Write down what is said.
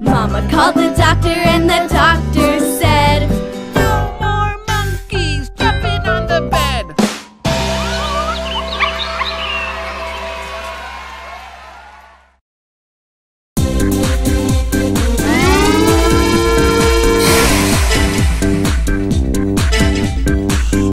Mama called the doctor and the doctor said,